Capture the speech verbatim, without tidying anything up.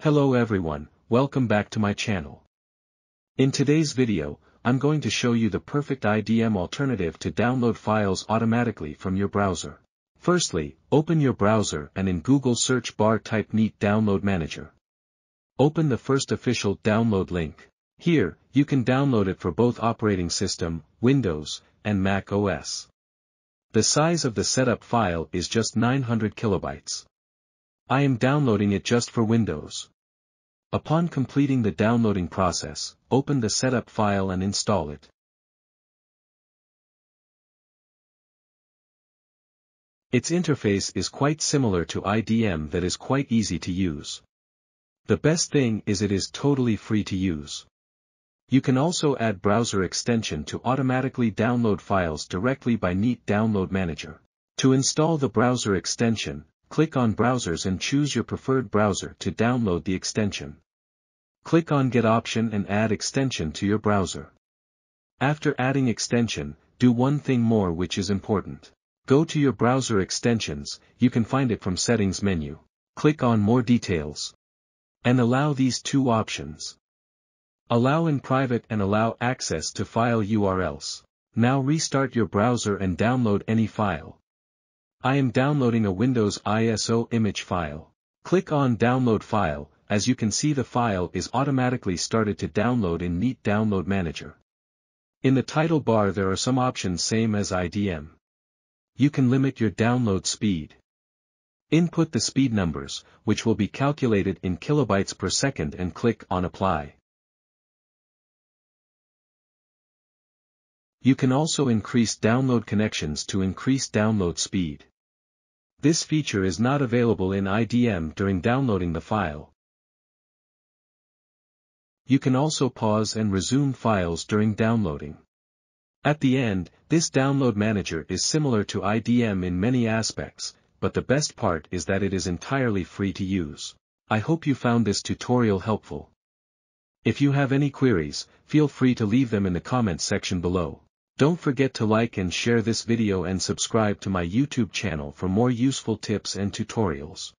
Hello everyone, welcome back to my channel. In today's video, I'm going to show you the perfect I D M alternative to download files automatically from your browser. Firstly, open your browser and in Google search bar type Neat Download Manager. Open the first official download link. Here, you can download it for both operating system, Windows, and Mac O S. The size of the setup file is just nine hundred kilobytes. I am downloading it just for Windows. Upon completing the downloading process, open the setup file and install it. Its interface is quite similar to I D M that is quite easy to use. The best thing is it is totally free to use. You can also add browser extension to automatically download files directly by Neat Download Manager. To install the browser extension, click on Browsers and choose your preferred browser to download the extension. Click on Get option and add extension to your browser. After adding extension, do one thing more which is important. Go to your browser extensions, you can find it from Settings menu. Click on More Details. And allow these two options. Allow in private and allow access to file U R Ls. Now restart your browser and download any file. I am downloading a Windows I S O image file. Click on Download File, as you can see the file is automatically started to download in Neat Download Manager. In the title bar there are some options same as I D M. You can limit your download speed. Input the speed numbers, which will be calculated in kilobytes per second and click on Apply. You can also increase download connections to increase download speed. This feature is not available in I D M during downloading the file. You can also pause and resume files during downloading. At the end, this download manager is similar to I D M in many aspects, but the best part is that it is entirely free to use. I hope you found this tutorial helpful. If you have any queries, feel free to leave them in the comments section below. Don't forget to like and share this video and subscribe to my YouTube channel for more useful tips and tutorials.